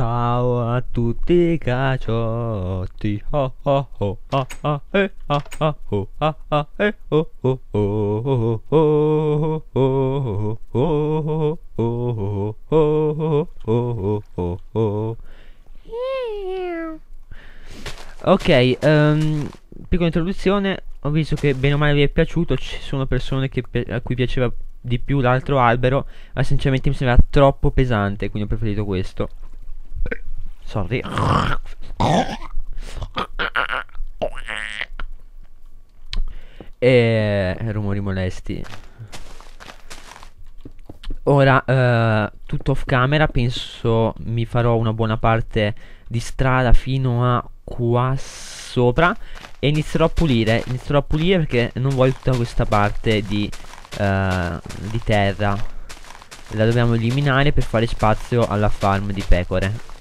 Ciao a tutti i caciotti. Oh oh oh ah ah eh ah ah oh ah ah eh oh oh oh oh oh oh oh oh oh oh oh oh. Ok, piccola introduzione. Ho visto che bene o male vi è piaciuto. Ci sono persone che a cui piaceva di più l'altro albero, ma sinceramente mi sembrava troppo pesante, quindi ho preferito questo. Sorry. E rumori molesti. Ora, tutto off camera, penso mi farò una buona parte di strada fino a qua sopra e inizierò a pulire perché non voglio tutta questa parte di terra. La dobbiamo eliminare per fare spazio alla farm di pecore.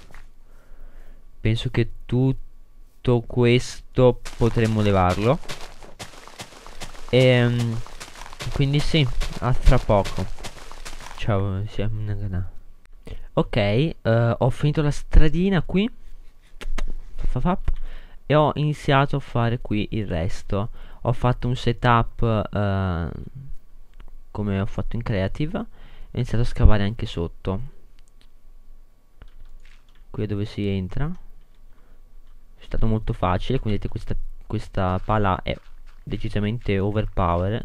Penso che tutto questo potremmo levarlo. E quindi sì, a tra poco. Ciao, siamo. Ok, ho finito la stradina qui e ho iniziato a fare qui il resto. Ho fatto un setup come ho fatto in creative. Ho iniziato a scavare anche sotto, qui è dove si entra. È stato molto facile, come vedete questa pala è decisamente overpower.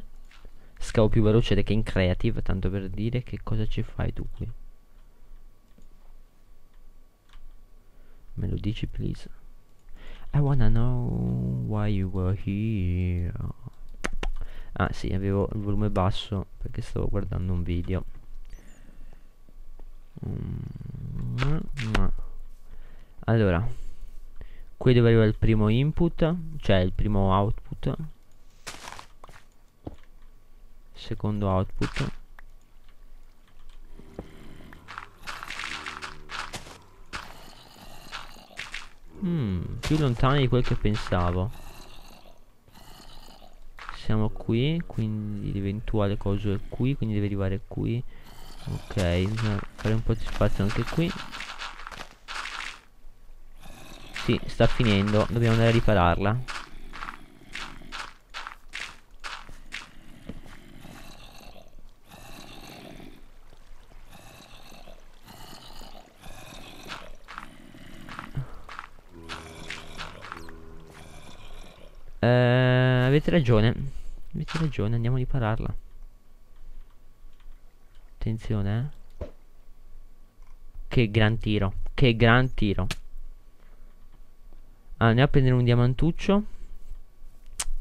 Scavo più veloce che in creative, tanto per dire. Che cosa ci fai tu qui? Me lo dici please? I wanna know why you were here. Ah sì, avevo il volume basso perché stavo guardando un video. Allora, qui dove arriva il primo input, cioè il primo output, secondo output. Più lontani di quel che pensavo. Siamo qui, quindi l'eventuale coso è qui, quindi deve arrivare qui. Ok, bisogna fare un po' di spazio anche qui. Sì, sta finendo, dobbiamo andare a ripararla. Avete ragione, andiamo a ripararla. Attenzione, eh. Che gran tiro. Allora, andiamo a prendere un diamantuccio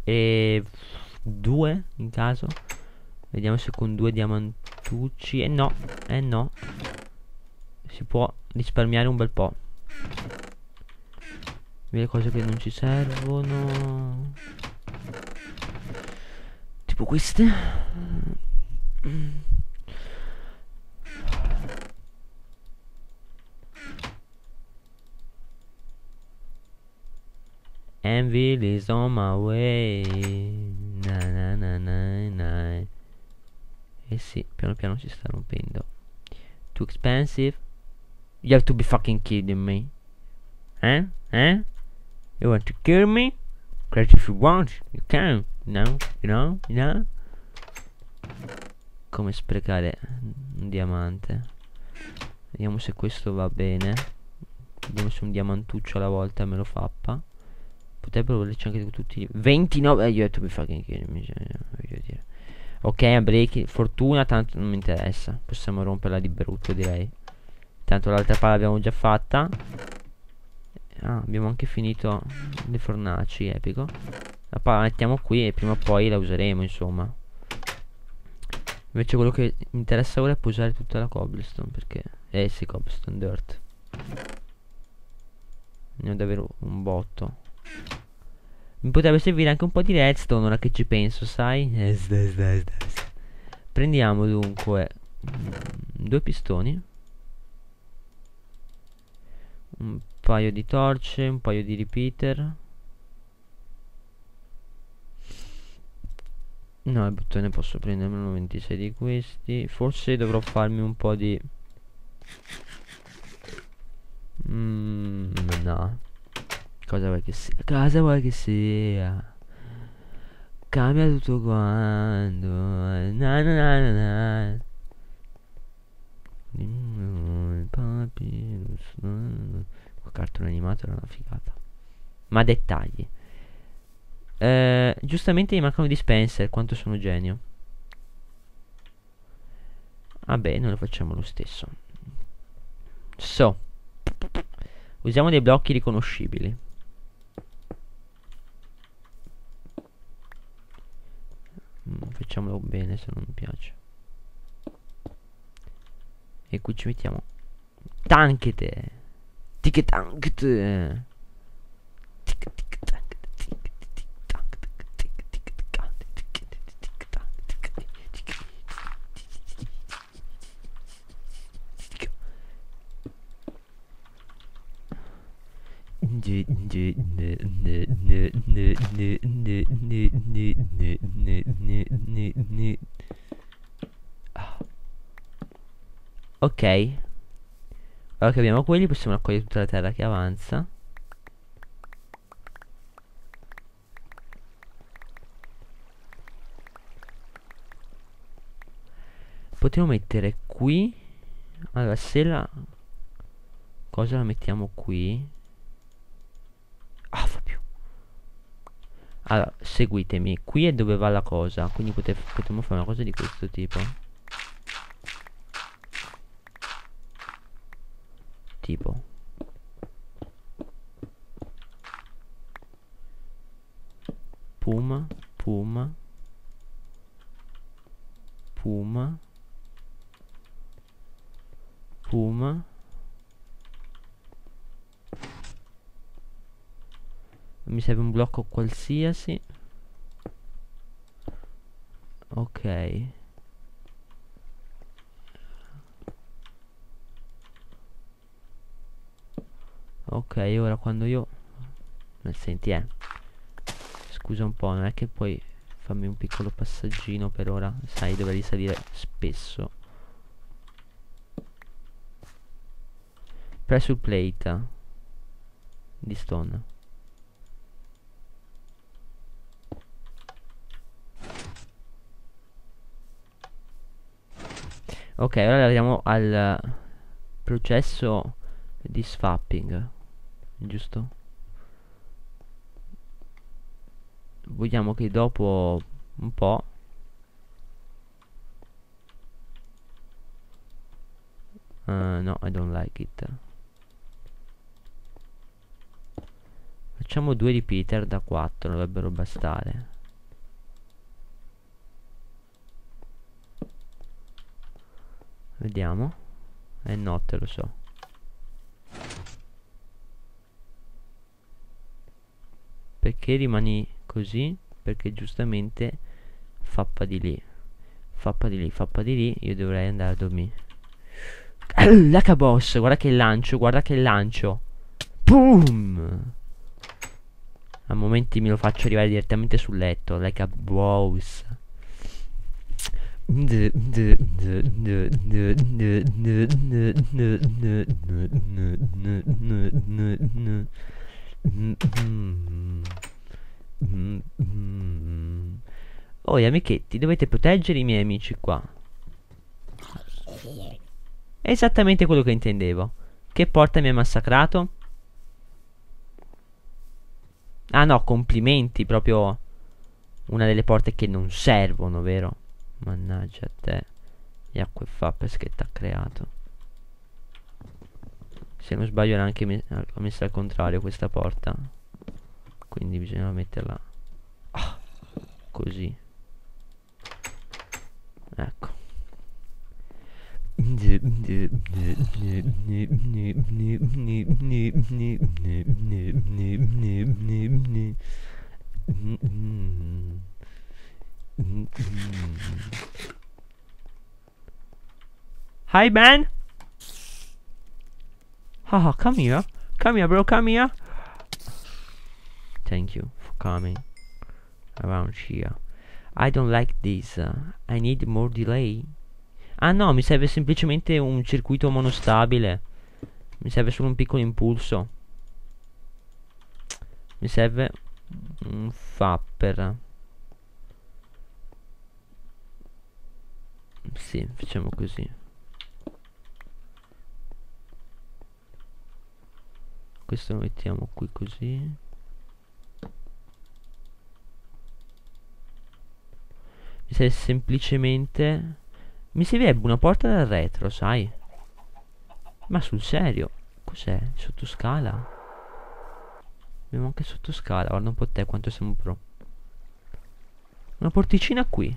e due in caso. Vediamo se con due diamantucci eh no, si può risparmiare un bel po'. Le cose che non ci servono, tipo queste. Anvil is on my way. Na na na. Eh sì, piano piano ci sta rompendo. Too expensive. You have to be fucking kidding me. Eh? You want to kill me? Crash if you want, you can. No. Come sprecare un diamante. Vediamo se questo va bene. Vediamo se un diamantuccio alla volta me lo fappa. Potrebbero volerci anche tutti 29. You have to be fucking kidding me, voglio dire. Ok, a break. Fortuna tanto non mi interessa. Possiamo romperla di brutto, direi. Tanto l'altra palla l'abbiamo già fatta. Ah, abbiamo anche finito le fornaci, epico. La palla la mettiamo qui e prima o poi la useremo, insomma. Invece quello che mi interessa ora è posare tutta la cobblestone, perché sì, cobblestone dirt. Ne ho davvero un botto. Mi potrebbe servire anche un po' di redstone, ora che ci penso, sai? Prendiamo dunque due pistoni, un paio di torce, un paio di repeater. No, il bottone posso prendermelo, 26 di questi. Forse dovrò farmi un po' di No. Cosa vuoi che sia? Cosa vuoi che sia? Cambia tutto quanto. Na na na na na. Papyrus. Quel cartone animato era una figata. Ma dettagli. Giustamente mi mancano di Spencer. Quanto sono genio. Vabbè, noi lo facciamo lo stesso. So, usiamo dei blocchi riconoscibili. Facciamolo bene, se non mi piace. E qui ci mettiamo tankete. Tic tankete. Ok, ora che abbiamo quelli possiamo raccogliere tutta la terra che avanza. Potremmo mettere qui. Allora, se la cosa la mettiamo qui. Allora, seguitemi, qui è dove va la cosa, quindi potremmo fare una cosa di questo tipo. Puma, puma, puma, puma. Mi serve un blocco qualsiasi. Ok. Ok, ora quando io... Senti, scusa un po', non è che puoi farmi un piccolo passaggino per ora? Sai, dovrei risalire spesso. Pressure plate di stone. Ok, ora arriviamo al processo di swapping, giusto? Vogliamo che dopo un po' no, I don't like it. Facciamo 2 repeater da 4, dovrebbero bastare. Vediamo. È notte, lo so. Perché rimani così? Perché giustamente fappa di lì, fappa di lì, fappa di lì. Io dovrei andare a dormire. La cabossa. Guarda che lancio, guarda che lancio. Boom. A momenti me lo faccio arrivare direttamente sul letto. La cabossa. Oh, gli amichetti, dovete proteggere i miei amici qua. È esattamente quello che intendevo. Che porta mi ha massacrato? Ah no, complimenti, proprio una delle porte che non servono, vero? Mannaggia a te. Gli acquefapes che t'ha creato. Se non sbaglio era anche messa al contrario questa porta. Quindi bisognava metterla così. Ecco. Hi, man. Haha, come here, bro, come here. Thank you for coming around here. I don't like this. I need more delay. Ah no, mi serve semplicemente un circuito monostabile. Mi serve solo un piccolo impulso. Mi serve un fapper. Sì, facciamo così. Questo lo mettiamo qui così. Mi serve semplicemente... Mi servirebbe una porta dal retro, sai? Ma sul serio? Cos'è? Sottoscala? Abbiamo anche sottoscala, guarda un po' te quanto siamo pro. Una porticina qui.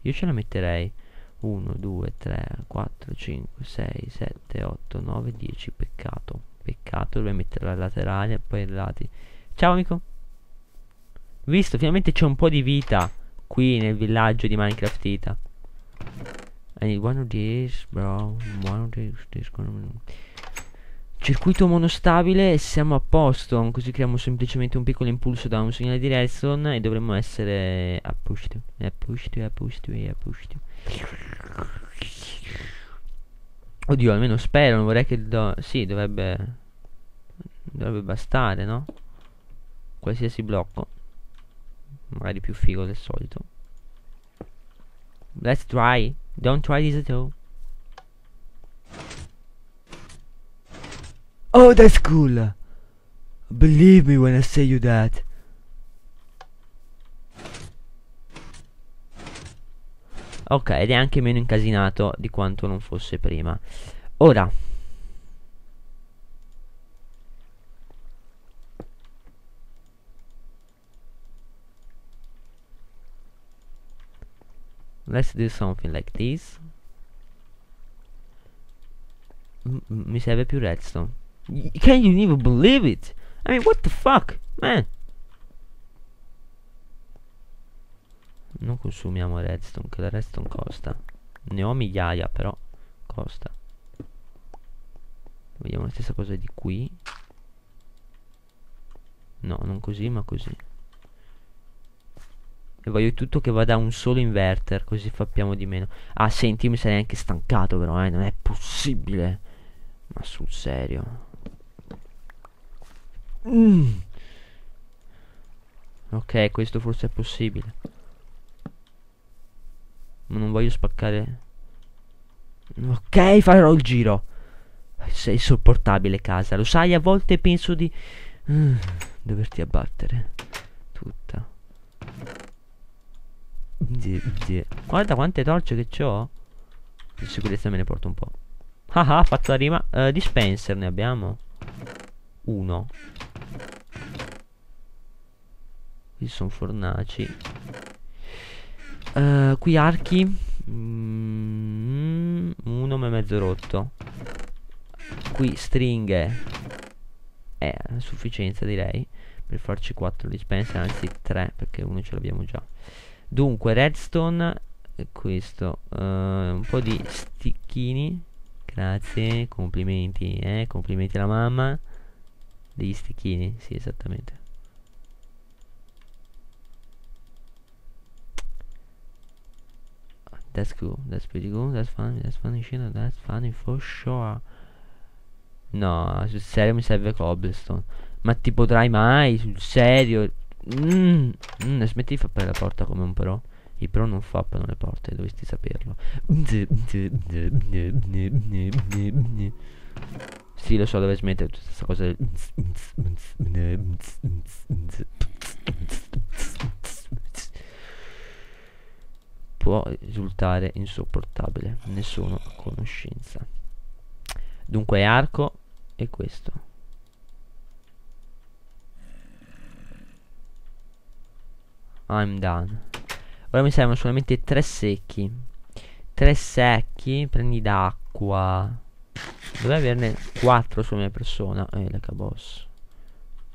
Io ce la metterei. 1, 2, 3, 4, 5, 6, 7, 8, 9, 10. Peccato. Peccato, dovrei metterla al laterale e poi ai lati. Ciao amico. Visto, finalmente c'è un po' di vita qui nel villaggio di Minecraft Ita. I need one of these, bro. One of these. Circuito monostabile e siamo a posto, così creiamo semplicemente un piccolo impulso da un segnale di redstone e dovremmo essere a push to, Oddio, almeno spero, non vorrei che sì, dovrebbe bastare, no? Qualsiasi blocco. Magari più figo del solito. Let's try. Don't try this at all. Oh, that's cool. Believe me when I say you that. Ok, ed è anche meno incasinato di quanto non fosse prima. Ora, let's do something like this. Mi serve più redstone. Can you even believe it? I mean, what the fuck, man? Non consumiamo redstone, che la redstone costa. Ne ho migliaia, però costa. Vediamo la stessa cosa di qui. No, non così, ma così. E voglio tutto che vada a un solo inverter, così fappiamo di meno. Ah, senti, mi sarei anche stancato, però, non è possibile. Ma sul serio. Ok, questo forse è possibile, ma non voglio spaccare. Ok, farò il giro. Sei insopportabile, casa. Lo sai, a volte penso di doverti abbattere tutta. Guarda quante torce che c'ho. Per sicurezza me ne porto un po'. Ah, ha fatto la rima. Dispenser ne abbiamo uno. Qui sono fornaci. Qui archi. Uno ma è mezzo rotto. Qui stringhe. A sufficienza direi. Per farci 4 dispenser. Anzi 3, perché uno ce l'abbiamo già. Dunque redstone. Questo un po' di sticchini. Grazie, complimenti, complimenti alla mamma. Degli sticchini, sì, esattamente. That's cool, that's pretty cool, that's funny, that's funny for sure. No, sul serio mi serve cobblestone. Ma ti potrai mai, sul serio? Smetti di fappare la porta come un pro. I pro non fappano le porte, dovresti saperlo. Sì, lo so, dove smettere tutta questa cosa del... Può risultare insopportabile, ne sono a conoscenza. Dunque è arco e questo. I'm done. Ora mi servono solamente 3 secchi. 3 secchi, prendi d'acqua. Dovrei averne 4 sulla mia persona. La caboss.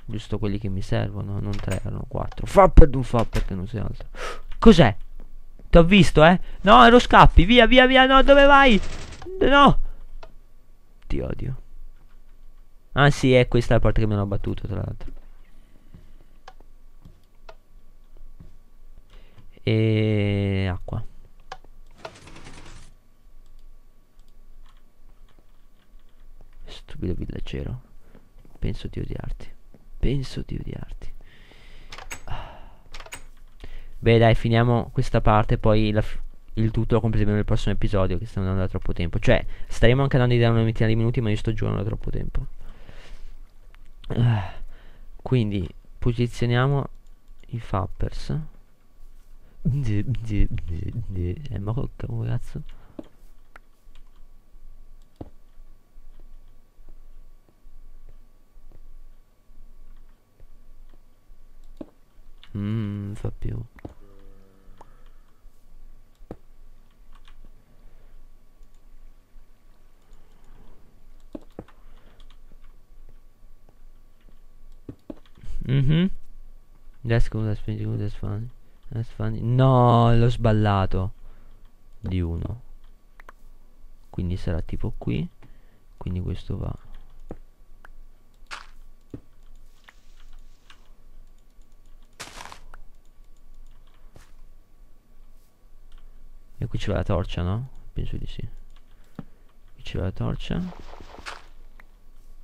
Giusto quelli che mi servono, non 3, erano 4. Fapper, non fapper, che non sei altro. Cos'è? Ti ho visto, eh? No, ero scappi, via, via, via, no, dove vai? No! Ti odio. Ah sì, è questa la parte che mi hanno battuto, tra l'altro. E acqua. Stupido villaggero, penso di odiarti. penso di odiarti. Beh dai, finiamo questa parte, poi il tutto lo completeremo nel prossimo episodio, che stiamo andando da troppo tempo. Cioè, staremo anche andando da una ventina di minuti, ma io sto giocando da troppo tempo. Quindi posizioniamo i fappers. Ma che cazzo? Fa più. That's cool, that's pretty good, that's funny. That's funny. No, l'ho sballato di uno. Quindi sarà tipo qui. Quindi questo va. E qui ci va la torcia, no? Penso di sì. Qui ci va la torcia.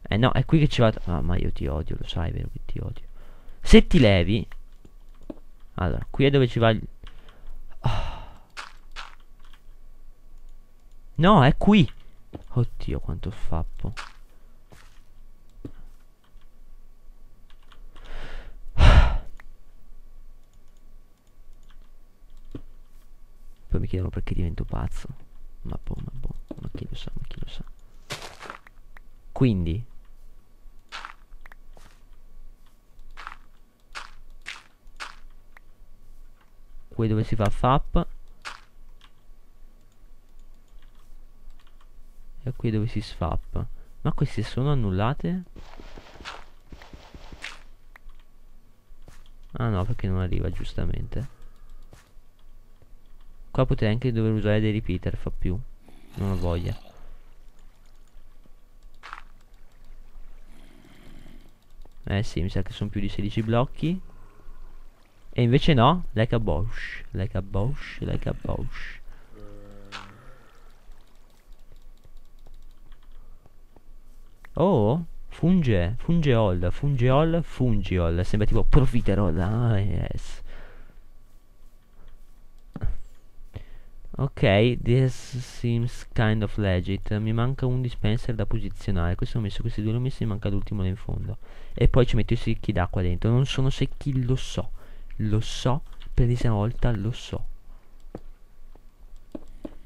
Eh no, è qui che ci va la torcia. Ah, ma io ti odio, lo sai, vero che ti odio. Se ti levi. Allora, qui è dove ci va il... No, è qui. Oddio, quanto fappo. Mi chiedono perché divento pazzo, ma boh, ma boh, ma chi lo sa, ma chi lo sa. Quindi qui dove si fa fap, e qui dove si sfap. Ma queste sono annullate? Ah no, perché non arriva, giustamente. Qua potrei anche dover usare dei repeater, fa più. Non ho voglia. Eh sì, mi sa che sono più di 16 blocchi. E invece no, like a boss, like a boss, like a boss. Oh, funge, fungeol, fungeol, fungiol. Sembra tipo profiterol. Ah, yes. Ok, this seems kind of legit. Mi manca un dispenser da posizionare. Questo ho messo, questi due li ho messi, mi manca l'ultimo là in fondo. E poi ci metto i secchi d'acqua dentro. Non sono secchi, lo so. Lo so, per l'ennesima volta lo so.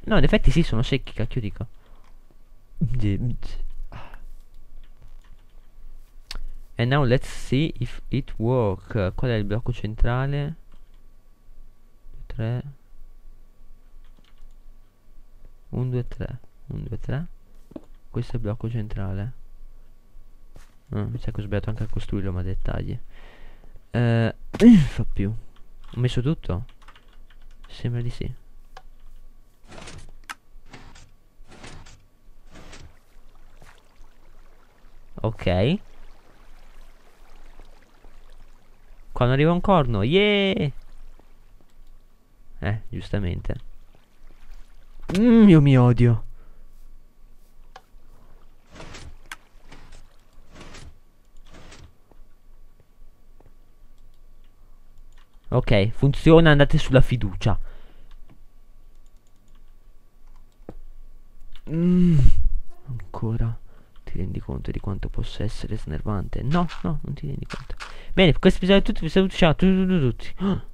No, in effetti sì, sono secchi, cacchio dico. And now let's see if it works. Qual è il blocco centrale? 3 1, 2, 3, 1, 2, 3. Questo è il blocco centrale. Mi sa che ho sbagliato anche a costruirlo, ma dettagli. Fa più. Ho messo tutto? Sembra di sì. Ok. Qua non arriva un corno. Yeah! Giustamente. Io mi odio. Ok, funziona, andate sulla fiducia. Ancora. Ti rendi conto di quanto possa essere snervante? No, no, non ti rendi conto. Bene, questo episodio è tutto. Vi saluto, ciao a tutti.